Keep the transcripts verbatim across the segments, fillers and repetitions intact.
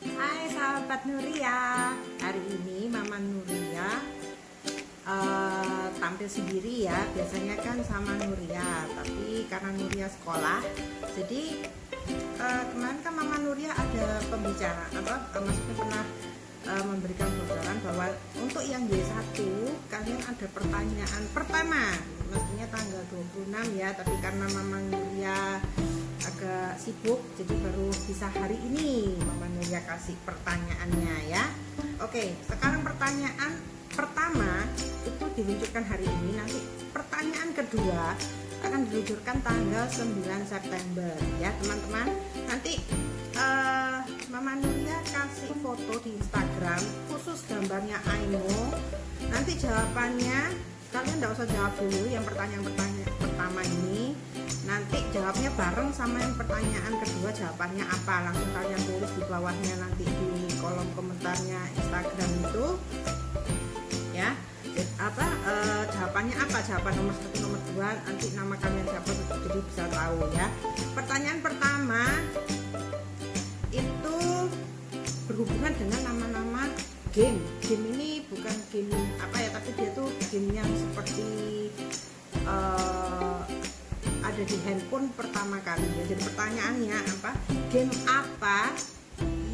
Hai sahabat Nuria, hari ini Mama Nuria uh, tampil sendiri ya. Biasanya kan sama Nuria, tapi karena Nuria sekolah, jadi uh, kemarin kan Mama Nuria ada pembicaraan, apa maksudnya pernah uh, memberikan bocoran bahwa untuk yang J satu kalian ada pertanyaan pertama, maksudnya tanggal dua puluh enam ya. Tapi karena Mama Nuria agak sibuk, jadi baru bisa hari ini Mama Nuria kasih pertanyaannya ya. Oke, sekarang pertanyaan pertama itu diluncurkan hari ini, nanti pertanyaan kedua akan diluncurkan tanggal sembilan September ya teman-teman. Nanti uh, Mama Nuria kasih foto di Instagram khusus gambarnya Imoo. Nanti jawabannya kalian nggak usah jawab dulu yang pertanyaan-pertanyaan pertama ini, nanti jawabnya bareng sama yang pertanyaan kedua. Jawabannya apa langsung kalian tulis di bawahnya nanti di kolom komentarnya Instagram itu ya. Apa e, jawabannya apa, jawaban nomor satu, nomor dua, nanti nama kalian siapa jadi bisa tahu ya. Pertanyaan pertama itu berhubungan dengan nama-nama game. Game ini bukan game apa ya, tapi dia tuh game yang seperti e, ada di handphone pertama kali ya. Jadi pertanyaannya apa, game apa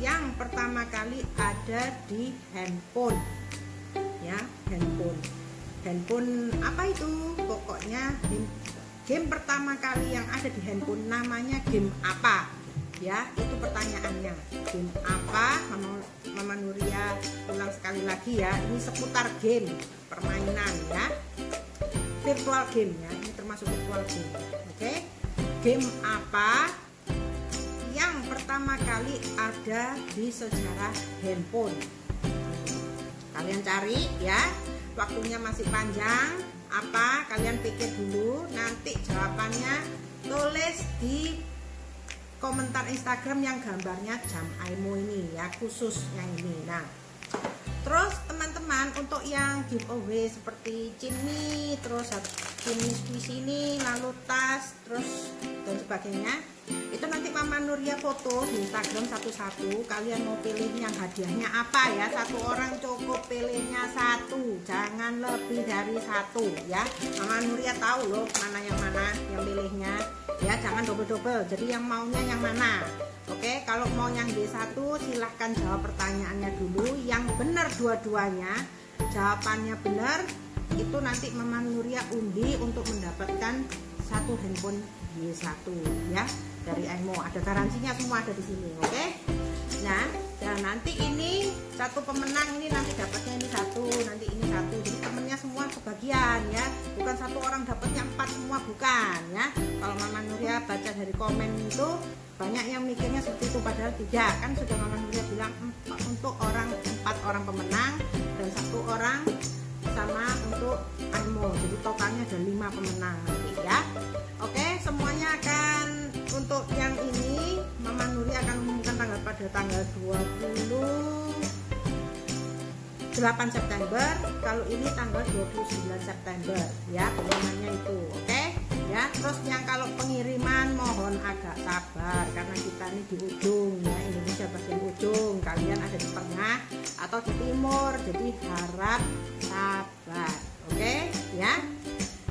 yang pertama kali ada di handphone ya, handphone handphone apa itu, pokoknya game, game pertama kali yang ada di handphone namanya game apa ya, itu pertanyaannya. Game apa? Mama, Mama Nuria ulang sekali lagi ya, ini seputar game, permainan ya, virtual game ya, ini termasuk virtual game. Oke, game apa yang pertama kali ada di sejarah handphone? Kalian cari ya, waktunya masih panjang. Apa, kalian pikir dulu, nanti jawabannya tulis di komentar Instagram yang gambarnya jam Imoo ini ya, khususnya ini. Nah, terus teman-teman, untuk yang giveaway seperti Jimny, terus Jimny di sini, lalu tas, terus dan sebagainya, itu nanti Mama Nuria foto di Instagram satu-satu. Kalian mau pilih yang hadiahnya apa ya? Satu orang cukup, pilihnya satu, jangan lebih dari satu ya. Mama Nuria tahu loh mana yang mana yang pilihnya ya, jangan double-double. Jadi yang maunya yang mana? Oke, kalau mau yang D satu silahkan jawab pertanyaannya dulu. Yang benar dua-duanya, jawabannya benar, itu nanti Mama Nuria undi untuk mendapatkan satu handphone D satu ya dari Imoo. Ada garansinya, semua ada di sini. Oke. Nah, dan nanti ini satu pemenang, ini nanti dapatnya ini satu, nanti ini satu. Jadi temennya semua kebagian ya. Bukan satu orang dapatnya empat semua, bukan ya. Kalau Mama Nuria baca dari komen itu, banyak yang mikirnya seperti itu, padahal tidak. Kan sudah Mama Nuria bilang untuk orang empat orang pemenang dan satu orang sama untuk Imoo, jadi totalnya ada lima pemenang nanti ya. Oke, semuanya akan, untuk yang ini Mama Nuria akan umumkan tanggal pada tanggal dua puluh delapan September, kalau ini tanggal dua puluh sembilan September ya pengumumannya itu. Oke ya, terus yang kalau pengiriman mohon agak sabar karena kita ini di ujung ya, Indonesia bagian ujung, kalian ada di tengah atau di timur, jadi harap sabar. Oke ya,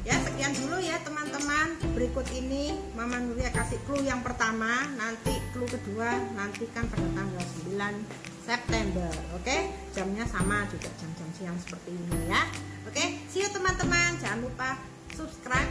ya sekian dulu ya teman-teman. Berikut ini Mama Nuria kasih clue yang pertama, nanti clue kedua nantikan pada tanggal sembilan September. Oke, jamnya sama juga, jam-jam siang seperti ini ya. Oke, see you teman-teman, jangan lupa subscribe